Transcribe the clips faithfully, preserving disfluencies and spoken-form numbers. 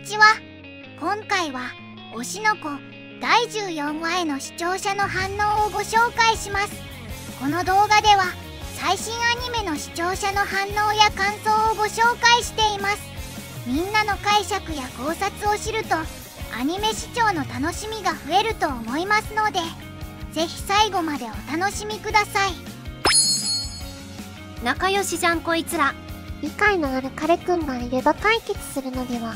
にちは。今回は推しの子だいじゅうよんわへの視聴者の反応をご紹介します。この動画では最新アニメの視聴者の反応や感想をご紹介しています。みんなの解釈や考察を知るとアニメ視聴の楽しみが増えると思いますので、ぜひ最後までお楽しみください。仲良しじゃんこいつら。理解のある彼くんがいれば解決するのでは。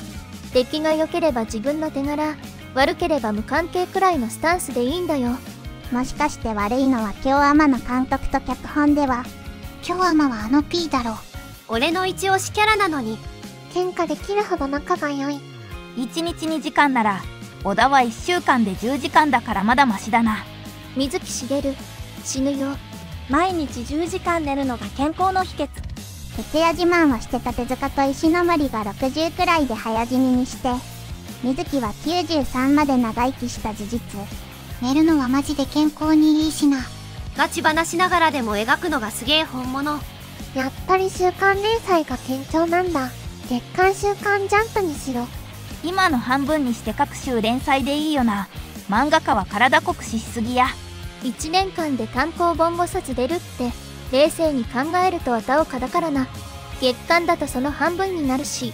出来が良ければ自分の手柄、悪ければ無関係くらいのスタンスでいいんだよ。もしかして悪いのは京アマの監督と脚本では。京アマはあの P だろ。俺の一押しキャラなのに。喧嘩できるほど仲が良い。いちにちにじかんなら小田はいっしゅうかんでじゅうじかんだからまだマシだな。水木しげる死ぬよ。毎日じゅうじかん寝るのが健康の秘訣。徹夜自慢をしてた手塚と石の森がろくじゅうくらいで早死ににして、水木はきゅうじゅうさんまで長生きした事実。寝るのはマジで健康にいいしな。ガチ話ながらでも描くのがすげえ本物。やっぱり週刊連載が堅調なんだ。月刊週刊ジャンプにしろ。今の半分にして各週連載でいいよな。漫画家は体酷使しすぎや。いちねんかんで単行本ごさつ出るって冷静に考えると綿岡だからな。月刊だとその半分になるし。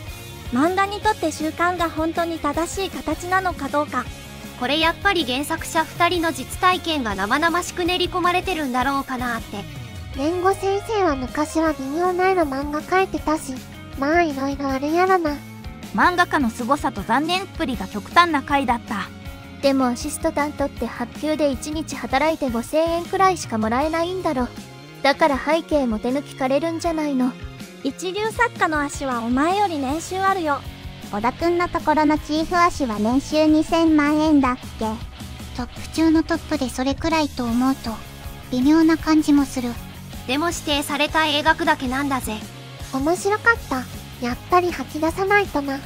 漫画にとって習慣が本当に正しい形なのかどうか。これやっぱり原作者ふたりの実体験が生々しく練り込まれてるんだろうかなって。蓮子先生は昔は微妙な色漫画描いてたし、まあいろいろあるやろな。漫画家の凄さと残念っぷりが極端な回だった。でもアシスト担当って発給でいちにち働いて ごせんえんくらいしかもらえないんだろ。だから背景も手抜きかれるんじゃないの。一流作家の足はお前より年収あるよ。小田くんのところのチーフ足は年収にせんまんえんだっけ。トップ中のトップでそれくらいと思うと微妙な感じもする。でも指定された映画だけなんだぜ。面白かった。やっぱり吐き出さないとな。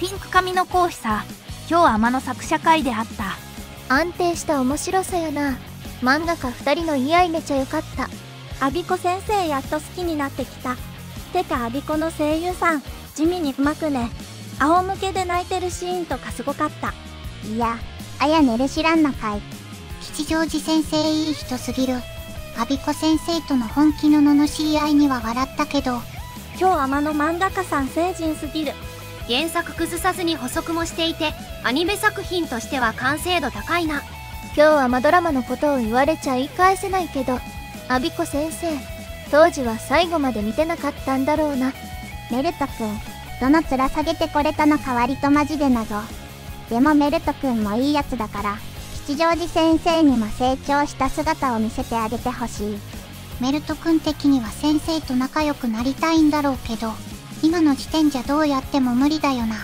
ピンク髪の講師さ、今日天の作者会であった。安定した面白さやな。漫画家ふたりの言い合いめちゃよかった。アビコ先生やっと好きになってきた。てかアビコの声優さん地味にうまくね。仰向けで泣いてるシーンとかすごかった。いや、あやねる知らんのかい。吉祥寺先生いい人すぎる。アビコ先生との本気の罵り合いには笑ったけど、今日天の漫画家さん成人すぎる。原作崩さずに補足もしていてアニメ作品としては完成度高いな。今日はマドラマのことを言われちゃ言い返せないけど、アビコ先生当時は最後まで見てなかったんだろうな。メルトくんどの面下げてこれたのか割とマジで謎。でもメルトくんもいいやつだから吉祥寺先生にも成長した姿を見せてあげてほしい。メルトくん的には先生と仲良くなりたいんだろうけど、今の時点じゃどうやっても無理だよな。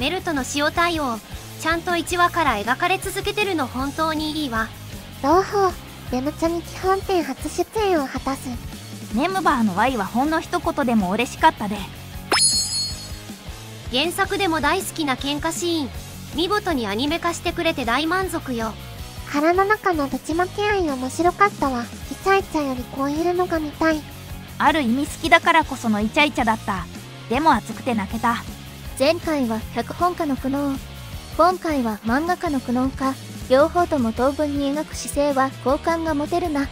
メルトの塩対応ちゃんといちわから描かれ続けてるの本当にいいわ。同胞レムちゃんに基本点初出演を果たす。メムバーの Y はほんの一言でも嬉しかったで。原作でも大好きな喧嘩シーン見事にアニメ化してくれて大満足よ。腹の中のぶちまけ合い面白かったわ。イチャイチャよりこういうのが見たい。ある意味好きだからこそのイチャイチャだった。でも熱くて泣けた。前回は脚本家の苦悩、今回は漫画家の苦悩家、両方とも当分に描く姿勢は好感が持てるな。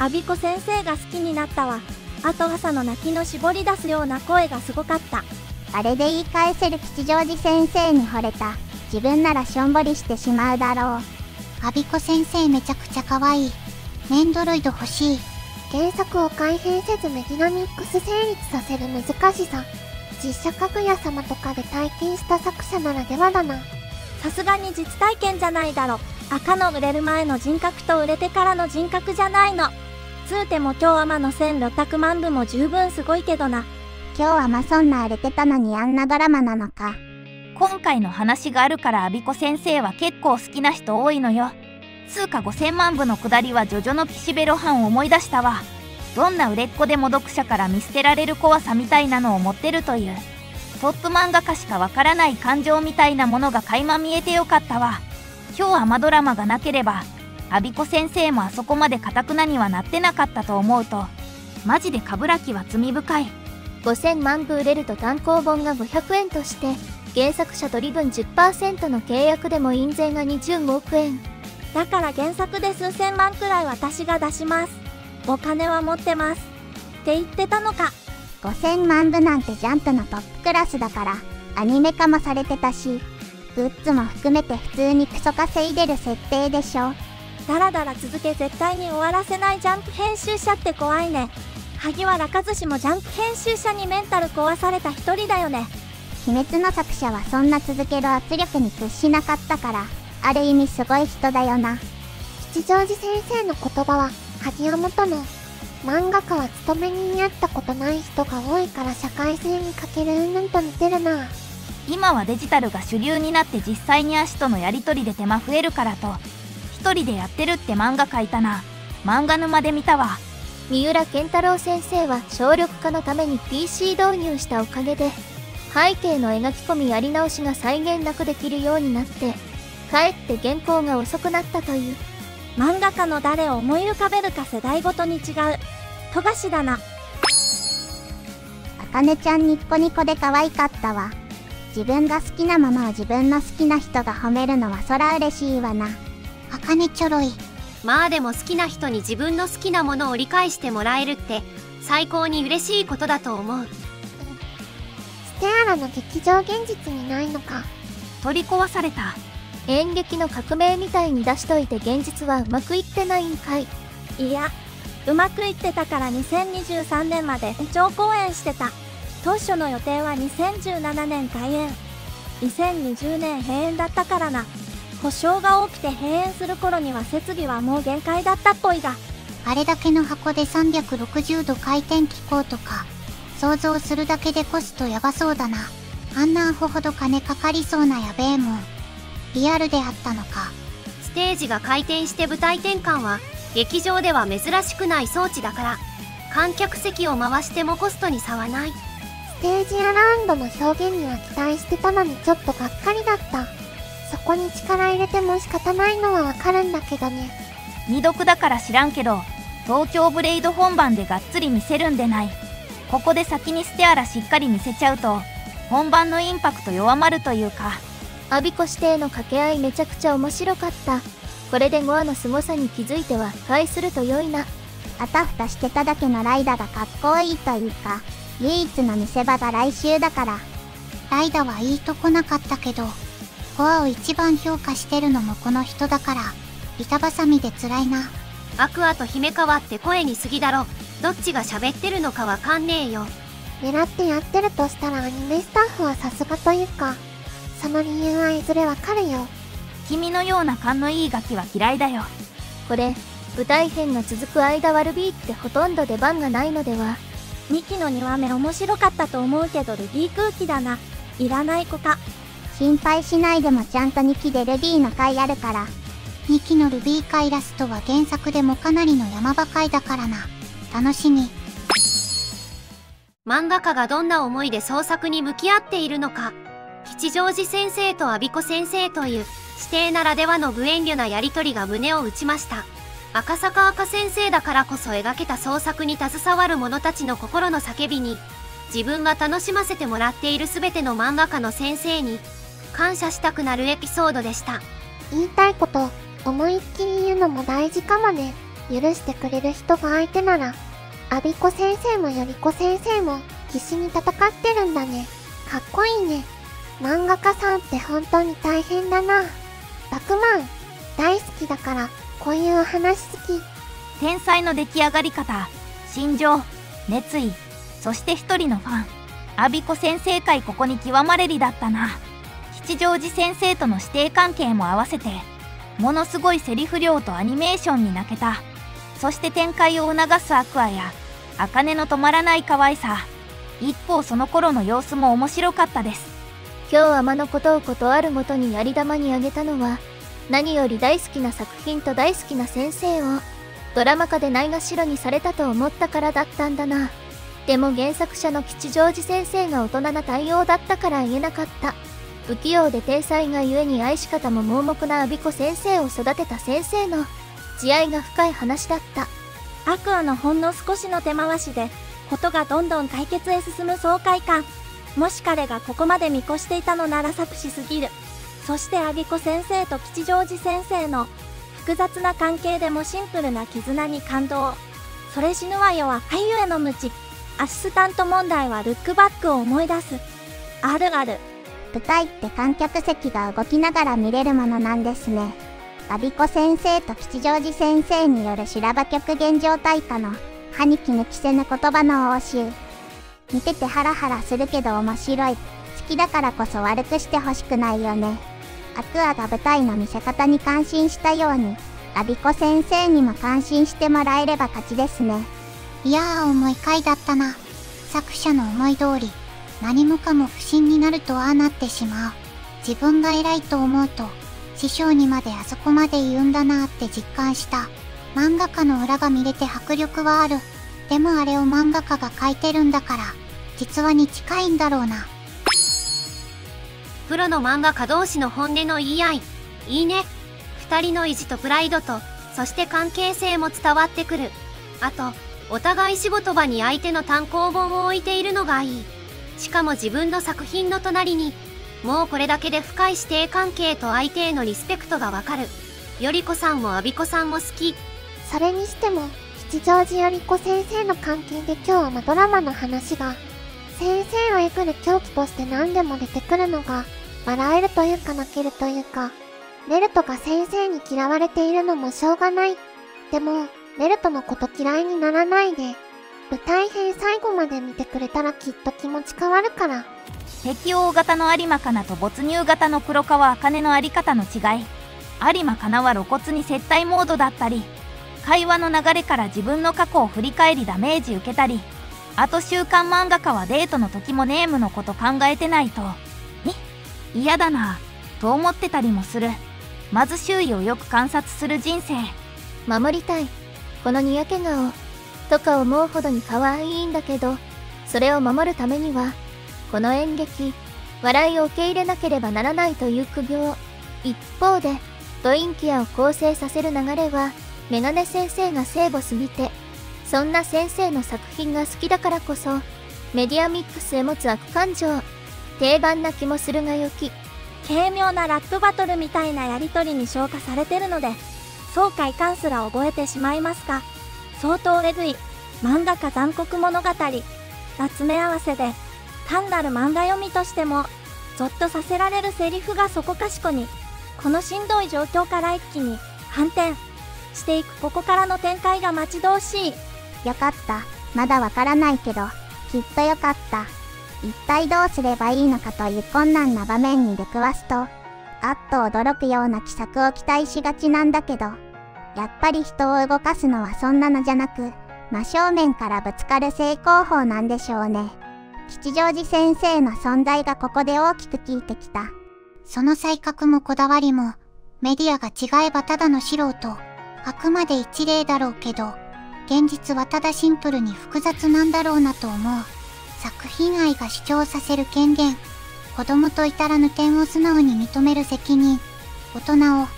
アビコ先生が好きになったわ。あと朝の泣きの絞り出すような声がすごかった。あれで言い返せる吉祥寺先生に惚れた。自分ならしょんぼりしてしまうだろう。アビコ先生めちゃくちゃ可愛い。メンドロイド欲しい。原作を改変せずメディナミックス成立させる難しさ、実写かぐや様とかで体験した作者ならではだな。さすがに実体験じゃないだろ。赤の売れる前の人格と売れてからの人格じゃないの。つうても今日天のせんろっぴゃくまん部も十分すごいけどな。今日はまそんな売れてたのにあんなドラマなのか。今回の話があるからアビコ先生は結構好きな人多いのよ。通貨ごせんまん部の下りはジョジョの岸辺露伴を思い出したわ。どんな売れっ子でも読者から見捨てられる怖さみたいなのを持ってるという。トップ漫画家しかわからない感情みたいなものが垣間見えてよかったわ。今日はマドラマがなければアビコ先生もあそこまで頑なにはなってなかったと思うと、マジで鏑木は罪深い。ごせんまん部売れると単行本がごひゃくえんとして原作者取り分 じゅっパーセント の契約でも印税がにじゅうごおくえん。だから原作で数千万くらい私が出します。お金は持ってます。って言ってたのか。ごせんまんぶなんてジャンプのトップクラスだから、アニメ化もされてたし、グッズも含めて普通にクソ稼いでる設定でしょ。だらだら続け絶対に終わらせないジャンプ編集者って怖いね。萩原和志もジャンプ編集者にメンタル壊された一人だよね。鬼滅の作者はそんな続ける圧力に屈しなかったから、ある意味すごい人だよな。吉祥寺先生の言葉は、萩を求め、漫画家は勤め人に会ったことない人が多いから社会性に欠けるうんぬんと似てるな。今はデジタルが主流になって実際に足とのやり取りで手間増えるからと、一人でやってるって漫画描いたな。漫画沼で見たわ。三浦健太郎先生は省力化のために ピーシー 導入したおかげで、背景の描き込みやり直しが再現なくできるようになって、かえって原稿が遅くなったという。漫画家の誰を思い浮かべるか世代ごとに違う。富樫だな。あかねちゃんニッコニコで可愛かったわ。自分が好きなものを自分の好きな人が褒めるのはそら嬉しいわな。あかねちょろい。まあでも好きな人に自分の好きなものを理解してもらえるって最高に嬉しいことだと思う。ステアラの劇場現実にないのか。取り壊された。演劇の革命みたいに出しといて現実はうまくいってないんかい。いや、うまくいってたからにせんにじゅうさんねんまで延長公演してた。当初の予定はにせんじゅうななねん開演、にせんにじゅうねん閉園だったからな。故障が多くて閉園する頃には設備はもう限界だったっぽいが、あれだけの箱でさんびゃくろくじゅうど回転機構とか想像するだけでコストやばそうだな。あんなアホほど金かかりそうなやべえもん。リアルであったのか。ステージが回転して舞台転換は劇場では珍しくない装置だから、観客席を回してもコストに差はない。ステージアラウンドの表現には期待してたのにちょっとがっかりだった。そこに力入れても仕方ないのはわかるんだけどね。未読だから知らんけど、東京ブレイド本番でがっつり見せるんでない。ここで先にステアラしっかり見せちゃうと本番のインパクト弱まるというか。アビコ師弟の掛け合いめちゃくちゃ面白かった。これでゴアの凄さに気づいては返すると良いな。あたふたしてただけのライダがかっこいいというか、唯一の見せ場が来週だから。ライダはいいとこなかったけど、ゴアを一番評価してるのもこの人だから、板挟みで辛いな。アクアと姫川って声に過ぎだろ。どっちが喋ってるのかわかんねえよ。狙ってやってるとしたらアニメスタッフはさすがというか、その理由はいずれわかるよ。君のような勘のいいガキは嫌いだよ。これ舞台編が続く間ワルビーってほとんど出番がないのでは。にきのにわめ面白かったと思うけど、ルビー空気だな。いらない子か。心配しないでもちゃんとにきでルビーの回あるから。にきのルビー回ラストは原作でもかなりの山場回だからな。楽しみ。漫画家がどんな思いで創作に向き合っているのか。吉祥寺先生と安孫子先生という師弟ならではの無遠慮なやり取りが胸を打ちました。赤坂赤先生だからこそ描けた創作に携わる者たちの心の叫びに、自分が楽しませてもらっている全ての漫画家の先生に感謝したくなるエピソードでした。言いたいこと思いっきり言うのも大事かもね。許してくれる人が相手なら、安孫子先生も頼子先生も必死に戦ってるんだね。かっこいいね。漫画家さんって本当に大変だな。バクマン大好きだから、こういうお話好き。天才の出来上がり方、心情、熱意、そして一人のファン。安孫子先生会ここに極まれりだったな。吉祥寺先生との師弟関係も合わせて、ものすごいセリフ量とアニメーションに泣けた。そして展開を促すアクアや、茜の止まらない可愛さ。一方その頃の様子も面白かったです。今日天のことをことあるごとにやり玉にあげたのは、何より大好きな作品と大好きな先生をドラマ化でないがしろにされたと思ったからだったんだな。でも原作者の吉祥寺先生が大人な対応だったから言えなかった。不器用で天才がゆえに愛し方も盲目な安孫子先生を育てた先生の慈愛が深い話だった。アクアのほんの少しの手回しでことがどんどん解決へ進む爽快感、もし彼がここまで見越していたのなら策士すぎる。そしてアギコ先生と吉祥寺先生の複雑な関係でもシンプルな絆に感動。それ死ぬわよは俳優への無知。アシスタント問題はルックバックを思い出す。あるある。舞台って観客席が動きながら見れるものなんですね。アビコ先生と吉祥寺先生による修羅場曲現状大歌の歯に気抜きせぬ言葉の応酬。見ててハラハラするけど面白い。好きだからこそ悪くしてほしくないよね。アクアが舞台の見せ方に感心したように、アビコ先生にも感心してもらえれば勝ちですね。いやー重い回だったな。作者の思い通り。何もかも不審になるとああなってしまう。自分が偉いと思うと、師匠にまであそこまで言うんだなーって実感した。漫画家の裏が見れて迫力はある。でもあれを漫画家が描いてるんだから、実話に近いんだろうな。プロの漫画家同士の本音の言い合い。いいね。二人の意地とプライドと、そして関係性も伝わってくる。あと、お互い仕事場に相手の単行本を置いているのがいい。しかも自分の作品の隣に、もうこれだけで深い師弟関係と相手へのリスペクトがわかる。より子さんもあびこさんも好き。それにしても、吉祥寺より子先生の関係で今日のドラマの話が、先生をえぐる狂気として何でも出てくるのが、笑えるというか泣けるというか、ネルトが先生に嫌われているのもしょうがない。でも、ネルトのこと嫌いにならないで、舞台編最後まで見てくれたらきっと気持ち変わるから。適応型の有馬かなと没入型の黒川茜のあり方の違い。有馬かなは露骨に接待モードだったり、会話の流れから自分の過去を振り返りダメージ受けたり、あと週刊漫画家はデートの時もネームのこと考えてないと、え、嫌だなぁ、と思ってたりもする。まず周囲をよく観察する人生。守りたい。このニヤけ顔。とか思うほどに可愛いんだけど、それを守るためには、この演劇、笑いを受け入れなければならないという苦行。一方で、ドインキアを構成させる流れは、メガネ先生が聖母すぎて、そんな先生の作品が好きだからこそ、メディアミックスへ持つ悪感情、定番な気もするがよき。軽妙なラップバトルみたいなやりとりに昇華されてるので、爽快感すら覚えてしまいますが、相当えぐい、漫画家残酷物語、な詰め合わせで、単なる漫画読みとしても、ゾッとさせられるセリフがそこかしこに、このしんどい状況から一気に、反転していくここからの展開が待ち遠しい。よかった。まだわからないけど、きっとよかった。一体どうすればいいのかという困難な場面に出くわすと、あっと驚くような奇策を期待しがちなんだけど、やっぱり人を動かすのはそんなのじゃなく、真正面からぶつかる正攻法なんでしょうね。吉祥寺先生の存在がここで大きく効いてきた。その才覚もこだわりも、メディアが違えばただの素人。あくまで一例だろうけど、現実はただシンプルに複雑なんだろうなと思う。作品愛が主張させる権限。子供と至らぬ点を素直に認める責任。大人を、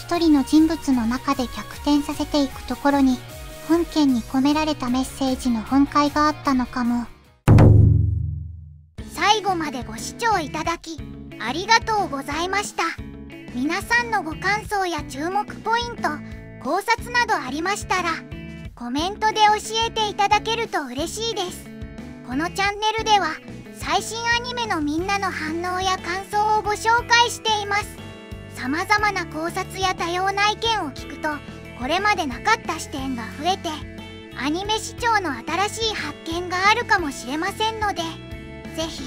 一人の人物の中で逆転させていくところに、本件に込められたメッセージの本懐があったのかも。最後までご視聴いただき、ありがとうございました。皆さんのご感想や注目ポイント、考察などありましたら、コメントで教えていただけると嬉しいです。このチャンネルでは、最新アニメのみんなの反応や感想をご紹介しています。様々な考察や多様な意見を聞くと、これまでなかった視点が増えて、アニメ視聴の新しい発見があるかもしれませんので、ぜひ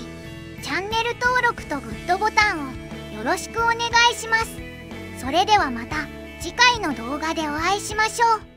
チャンネル登録とグッドボタンをよろしくお願いします。それではまた次回の動画でお会いしましょう。